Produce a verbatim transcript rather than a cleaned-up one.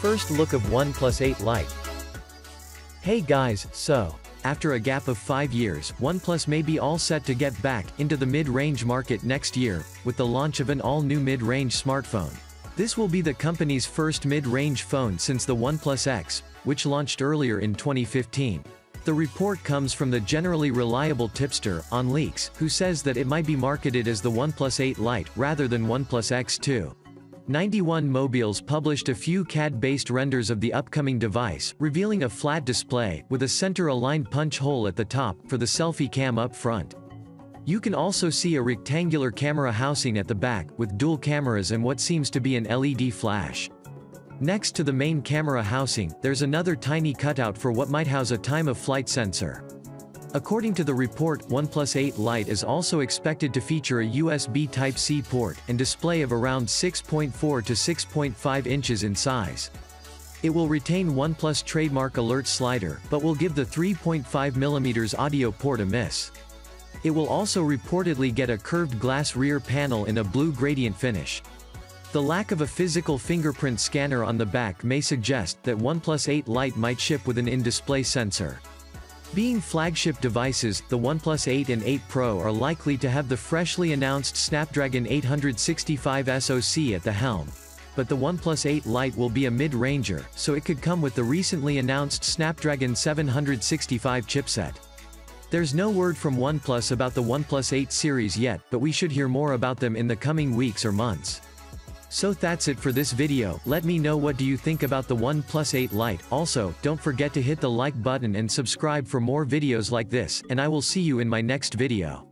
First look of OnePlus eight Lite. Hey guys, so, after a gap of five years, OnePlus may be all set to get back into the mid-range market next year, with the launch of an all-new mid-range smartphone. This will be the company's first mid-range phone since the OnePlus ten, which launched earlier in twenty fifteen. The report comes from the generally reliable tipster, OnLeaks, who says that it might be marketed as the OnePlus eight Lite rather than OnePlus X two. ninety-one Mobiles published a few C A D-based renders of the upcoming device, revealing a flat display, with a center-aligned punch hole at the top, for the selfie cam up front. You can also see a rectangular camera housing at the back, with dual cameras and what seems to be an L E D flash. Next to the main camera housing, there's another tiny cutout for what might house a time-of-flight sensor. According to the report, OnePlus eight Lite is also expected to feature a U S B Type C port and display of around six point four to six point five inches in size. It will retain OnePlus trademark alert slider, but will give the three point five millimeter audio port a miss. It will also reportedly get a curved glass rear panel in a blue gradient finish. The lack of a physical fingerprint scanner on the back may suggest that OnePlus eight Lite might ship with an in-display sensor. Being flagship devices, the OnePlus eight and eight Pro are likely to have the freshly announced Snapdragon eight sixty-five S O C at the helm. But the OnePlus eight Lite will be a mid-ranger, so it could come with the recently announced Snapdragon seven sixty-five chipset. There's no word from OnePlus about the OnePlus eight series yet, but we should hear more about them in the coming weeks or months. So that's it for this video. Let me know what do you think about the OnePlus eight Lite, also, don't forget to hit the like button and subscribe for more videos like this, and I will see you in my next video.